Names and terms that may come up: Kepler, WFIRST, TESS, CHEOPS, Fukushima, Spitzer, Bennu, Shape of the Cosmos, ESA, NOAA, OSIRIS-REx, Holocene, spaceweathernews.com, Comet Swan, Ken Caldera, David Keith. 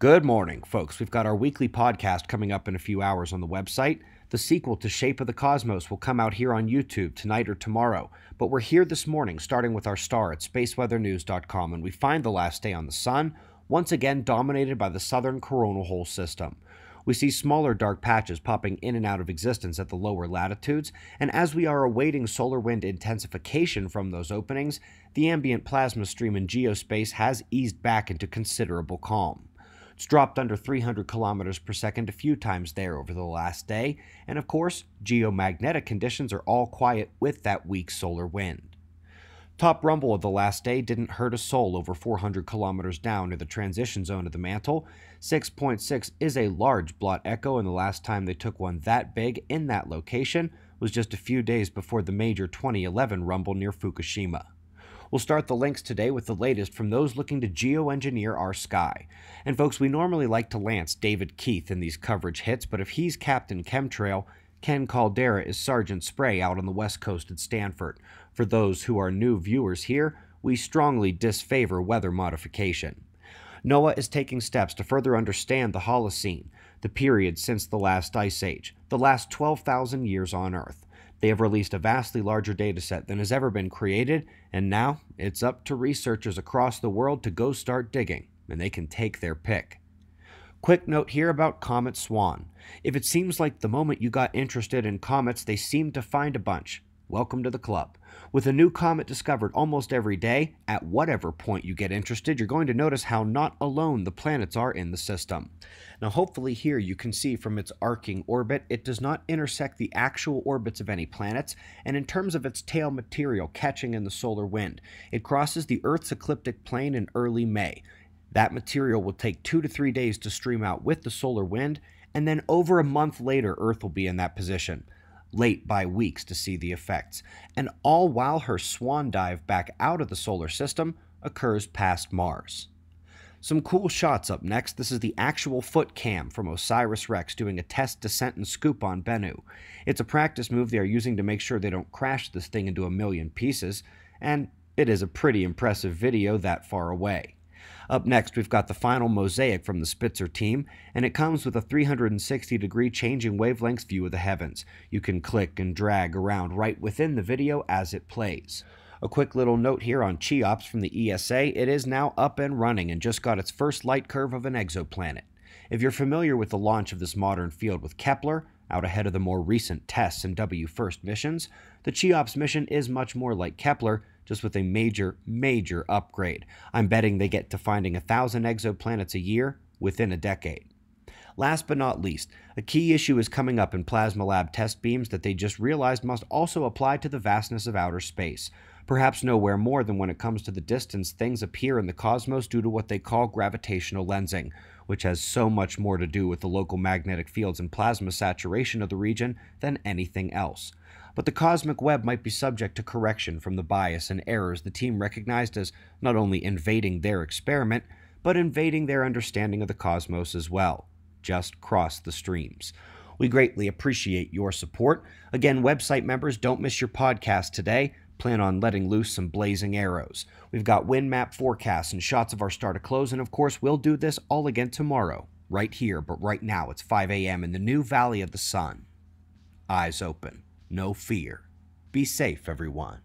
Good morning, folks. We've got our weekly podcast coming up in a few hours on the website. The sequel to Shape of the Cosmos will come out here on YouTube tonight or tomorrow. But we're here this morning, starting with our star at spaceweathernews.com, and we find the last day on the sun, once again dominated by the southern coronal hole system. We see smaller dark patches popping in and out of existence at the lower latitudes, and as we are awaiting solar wind intensification from those openings, the ambient plasma stream in geospace has eased back into considerable calm. It's dropped under 300 kilometers per second a few times there over the last day, and of course, geomagnetic conditions are all quiet with that weak solar wind. Top rumble of the last day didn't hurt a soul over 400 kilometers down near the transition zone of the mantle. 6.6 is a large blot echo, and the last time they took one that big in that location was just a few days before the major 2011 rumble near Fukushima. We'll start the links today with the latest from those looking to geoengineer our sky. And folks, we normally like to lance David Keith in these coverage hits, but if he's Captain Chemtrail, Ken Caldera is Sergeant Spray out on the west coast at Stanford. For those who are new viewers here, we strongly disfavor weather modification. NOAA is taking steps to further understand the Holocene, the period since the last ice age, the last 12,000 years on Earth. They have released a vastly larger dataset than has ever been created, and now it's up to researchers across the world to go start digging, and they can take their pick. Quick note here about Comet Swan. If it seems like the moment you got interested in comets, they seem to find a bunch. Welcome to the club. With a new comet discovered almost every day, at whatever point you get interested, you're going to notice how not alone the planets are in the system. Now, hopefully here you can see from its arcing orbit, it does not intersect the actual orbits of any planets, and in terms of its tail material catching in the solar wind, it crosses the Earth's ecliptic plane in early May. That material will take 2 to 3 days to stream out with the solar wind, and then over a month later, Earth will be in that position, late by weeks to see the effects. And all while her swan dive back out of the solar system occurs past Mars. Some cool shots up next. This is the actual foot cam from OSIRIS-REx doing a test descent and scoop on Bennu. It's a practice move they are using to make sure they don't crash this thing into a million pieces, and it is a pretty impressive video that far away. Up next, we've got the final mosaic from the Spitzer team, and it comes with a 360-degree changing wavelengths view of the heavens. You can click and drag around right within the video as it plays. A quick little note here on CHEOPS from the ESA. It is now up and running and just got its first light curve of an exoplanet. If you're familiar with the launch of this modern field with Kepler, out ahead of the more recent TESS and WFIRST missions, the CHEOPS mission is much more like Kepler, just with a major, major upgrade. I'm betting they get to finding 1,000 exoplanets a year within a decade. Last but not least, a key issue is coming up in plasma lab test beams that they just realized must also apply to the vastness of outer space. Perhaps nowhere more than when it comes to the distance things appear in the cosmos due to what they call gravitational lensing, which has so much more to do with the local magnetic fields and plasma saturation of the region than anything else. But the cosmic web might be subject to correction from the bias and errors the team recognized as not only invading their experiment, but invading their understanding of the cosmos as well. Just cross the streams. We greatly appreciate your support. Again, website members, don't miss your podcast today. Plan on letting loose some blazing arrows. We've got wind map forecasts and shots of our star to close, and of course, we'll do this all again tomorrow, right here, but right now it's 5 a.m. in the new Valley of the Sun. Eyes open, no fear. Be safe, everyone.